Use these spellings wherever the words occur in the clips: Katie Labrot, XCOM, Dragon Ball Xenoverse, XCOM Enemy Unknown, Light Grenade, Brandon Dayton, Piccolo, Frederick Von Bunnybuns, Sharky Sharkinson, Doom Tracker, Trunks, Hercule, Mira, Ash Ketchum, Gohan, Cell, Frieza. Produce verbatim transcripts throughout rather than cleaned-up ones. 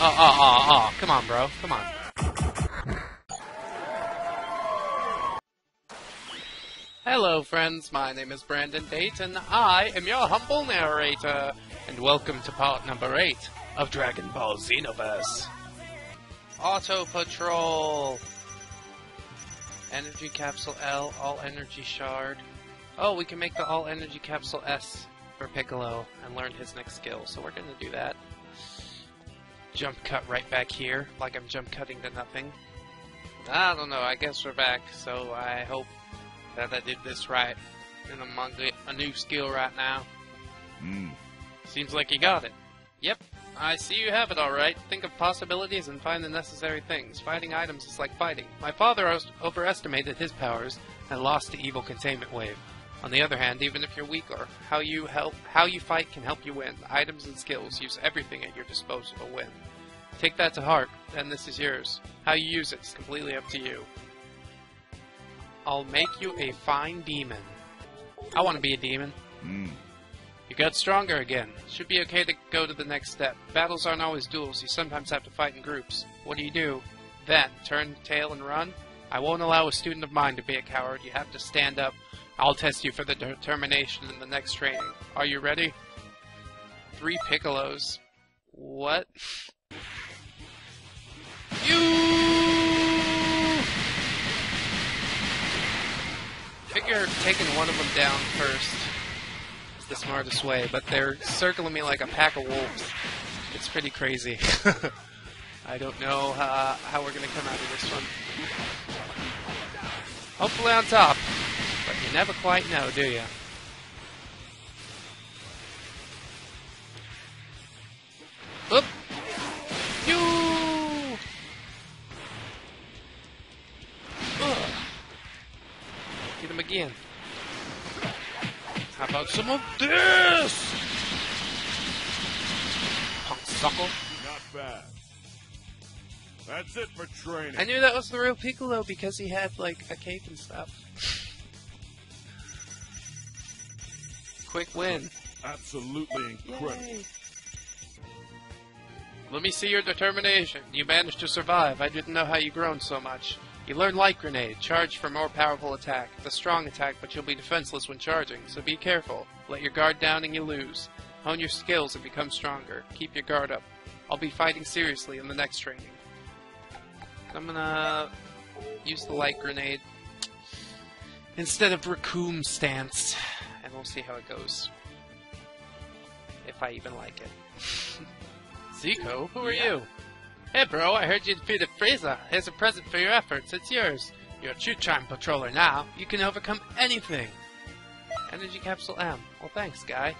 Oh, oh, oh, oh. Come on, bro. Come on. Hello, friends. My name is Brandon Dayton. I am your humble narrator. And welcome to part number eight of Dragon Ball Xenoverse. Auto Patrol! Energy Capsule L, All Energy Shard. Oh, we can make the All Energy Capsule S for Piccolo and learn his next skill, so we're gonna do that. Jump cut right back here, like I'm jump cutting to nothing. I don't know, I guess we're back, so I hope that I did this right. And I'm on a new skill right now. Mm. Seems like you got it. Yep, I see you have it alright. Think of possibilities and find the necessary things. Fighting items is like fighting. My father overestimated his powers and lost to evil containment wave. On the other hand, even if you're weaker, how you help, how you fight can help you win. Items and skills, use everything at your disposal to win. Take that to heart, and this is yours. How you use it is completely up to you. I'll make you a fine demon. I want to be a demon. Mm. You got stronger again. Should be okay to go to the next step. Battles aren't always duels. You sometimes have to fight in groups. What do you do? Then, turn tail and run? I won't allow a student of mine to be a coward. You have to stand up. I'll test you for the determination in the next training. Are you ready? Three Piccolos. What? You! Figure taking one of them down first is the smartest way, but they're circling me like a pack of wolves. It's pretty crazy. I don't know uh, how we're gonna come out of this one. Hopefully on top. But you never quite know, do you? Oop! You! Ugh. Get him again. How about some of this? Punk suckle. Not bad. That's it for training. I knew that was the real Piccolo because he had, like, a cake and stuff. Quick win. Absolutely incredible. Yay. Let me see your determination. You managed to survive. I didn't know how you grown so much. You learned Light Grenade. Charge for more powerful attack. It's a strong attack, but you'll be defenseless when charging, so be careful. Let your guard down and you lose. Hone your skills and become stronger. Keep your guard up. I'll be fighting seriously in the next training. I'm gonna use the Light Grenade instead of Raccoon Stance. And we'll see how it goes. If I even like it. Zico, who are yeah. you? Hey bro, I heard you defeated Frieza. Here's a present for your efforts, it's yours. You're a true Time Patroller now. You can overcome anything. Energy Capsule M. Well thanks, guy.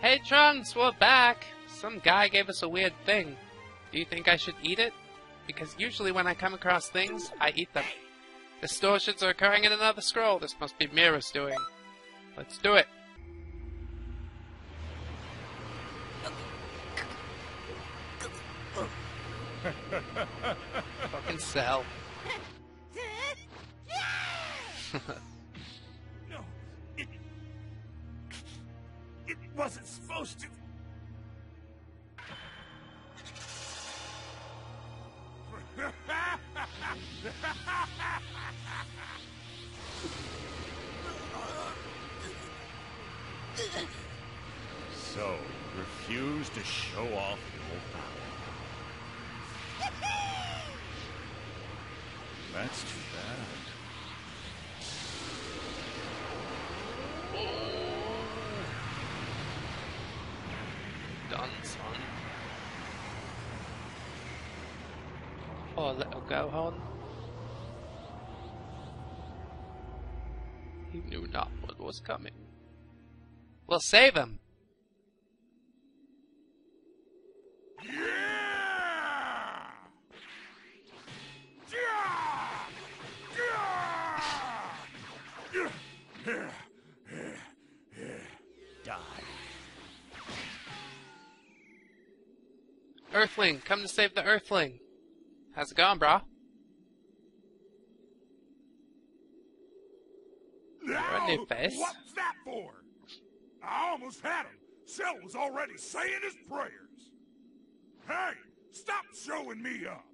Hey Trunks, we're back! Some guy gave us a weird thing. Do you think I should eat it? Because usually when I come across things, I eat them. Distortions are occurring in another scroll. This must be Mira's doing. Let's do it. Fucking Cell. No, it, it wasn't supposed to. So, refuse to show off your power. That's too bad. Done, son. Oh, little Gohan. He knew not what was coming. We'll save him. Die. Earthling, come to save the Earthling. How's it going, brah? No, new face. What's that for? I almost had him! Cell was already saying his prayers! Hey! Stop showing me up!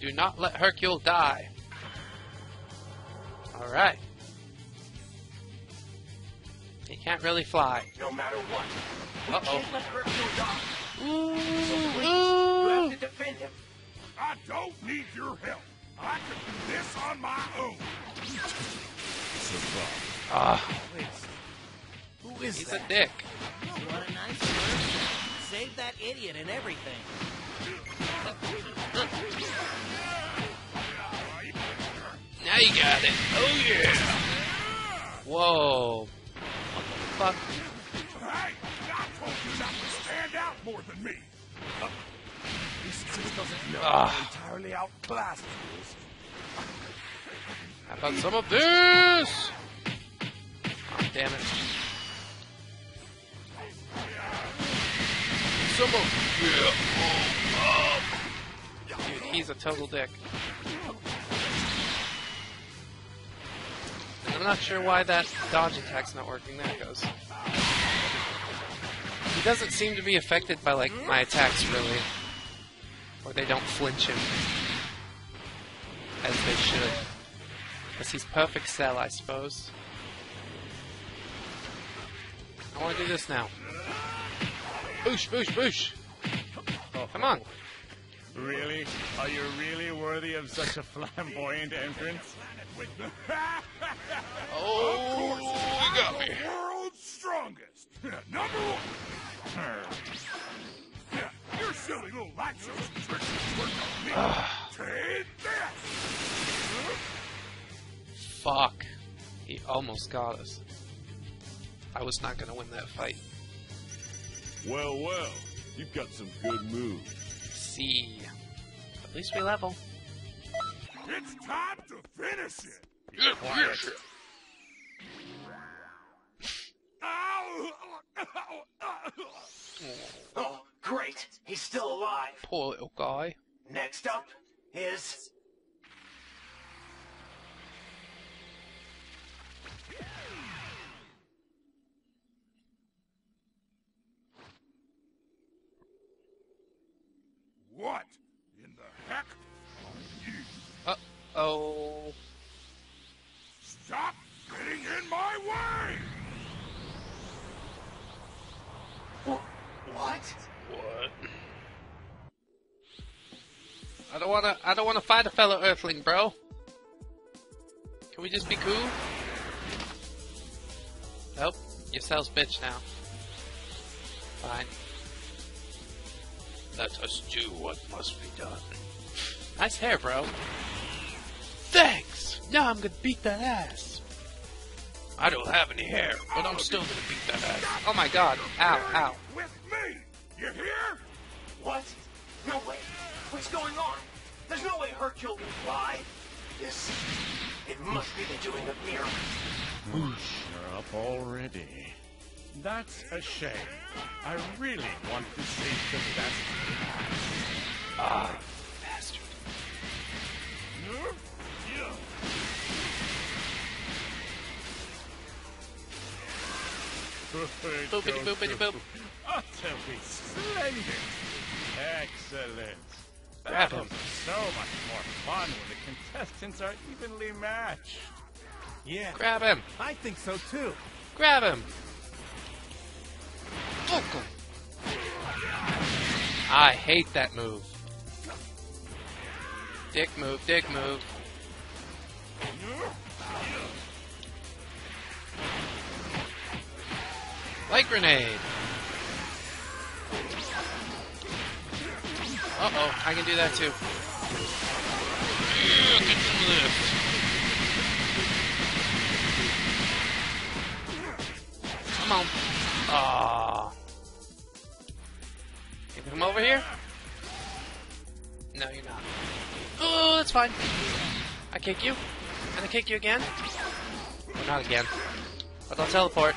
Do not let Hercule die. Alright. He can't really fly. No matter what. Uh oh. Can't let Hercule die. Ooh, ooh. You have to defend him. I don't need your help. I can do this on my own. Ah. Uh, Who is He's that? a dick. What a nice person. Save that idiot and everything. Now you got it. Oh yeah. Whoa. What the fuck? Hey, I told you not to stand out more than me. Uh, this just doesn't know uh. entirely outclassed. How about some of this? Oh, damn it. Some of yeah. Oh, oh. Dude, he's a total dick. And I'm not sure why that dodge attack's not working. There it goes. He doesn't seem to be affected by like my attacks really. Or they don't flinch him. As they should. Because he's perfect Cell, I suppose. I wanna do this now. Boosh, boosh, boosh! Oh, come on! Really? Are you really worthy of such a flamboyant entrance? Oh, you got me! World's strongest! Number one! Your silly little light shows and tricks work on me! Take this! Fuck. He almost got us. I was not gonna win that fight. Well, well, you've got some good moves. See, at least we level. It's time to finish it. Good finish it. Oh, great! He's still alive. Poor little guy. Next up is what in the heck are you? Uh-oh. Stop getting in my way! What? What? What? I don't wanna I don't wanna fight a fellow Earthling, bro. Can we just be cool? Nope, your Cell's bitch now. Fine. Let us do what must be done. Nice hair, bro. Thanks! Now I'm gonna beat that ass. I don't have any hair, but I'm still gonna beat that ass. Oh my god. Ow, ow. With me! You hear? What? No way. What's going on? There's no way Hercule can fly. This... it must be the doing of Mira. Whoosh, you're up already. That's a shame. I really want to see the best. Ah, bastard. Boopity boopity boop. Utterly splendid. Excellent. That is so much more fun when the contestants are evenly matched. Yeah. Grab him. I think so too. Grab him. I hate that move. Dick move, dick move. Light grenade. Uh oh, I can do that too. Yeah, get some lift. Come on. Ah. You can come over here? No, you're not. Oh, that's fine. I kick you. And I kick you again. Well, not again. But I'll teleport.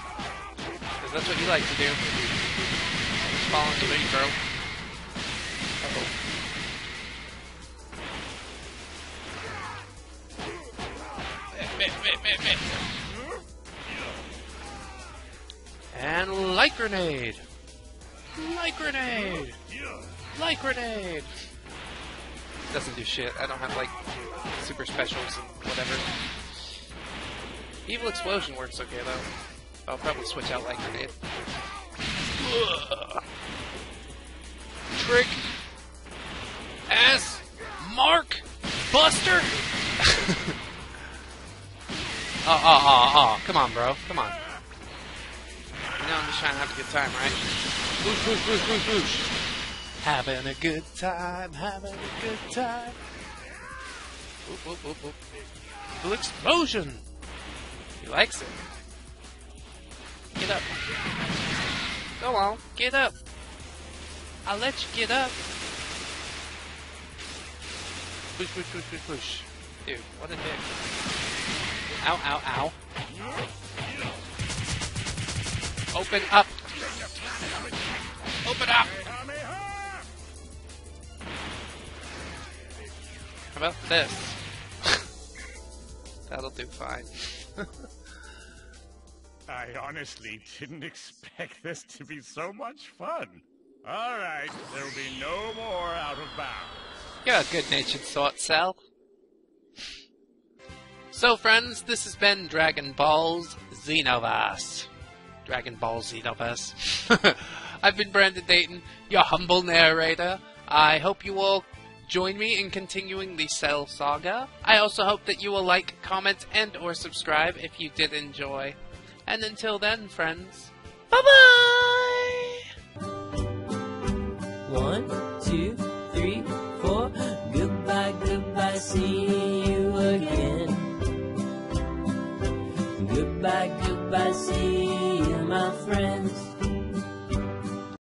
Because that's what you like to do. Fall into me, bro. Uh-oh. Meh, meh, meh, meh, meh. And light grenade. Light Light Grenade! Light Grenade! Doesn't do shit. I don't have, like, super specials and whatever. Evil Explosion works okay, though. I'll probably switch out Light Grenade. Ugh. Trick. Ass. Mark. Buster. Oh, oh, oh, oh. Come on, bro. Come on. You know I'm just trying to have a good time, right? Boosh, boosh, boosh, boosh, boosh. Having a good time. Having a good time. Oop, oop, oop, oop. Evil Explosion. He likes it. Get up. Go on. Get up. I'll let you get up. Push, push, push, push, push. Dude, what a dick. Ow, ow, ow. Open up. Open up. How about this? That'll do fine. I honestly didn't expect this to be so much fun. All right, there will be no more out of bounds. You're a good-natured sort, Cell. So, friends, this has been Dragon Ball's Xenoverse. Dragon Ball Xenoverse. I've been Brandon Dayton, your humble narrator. I hope you all join me in continuing the Cell saga. I also hope that you will like, comment, and or subscribe if you did enjoy. And until then, friends, bye-bye! One, two,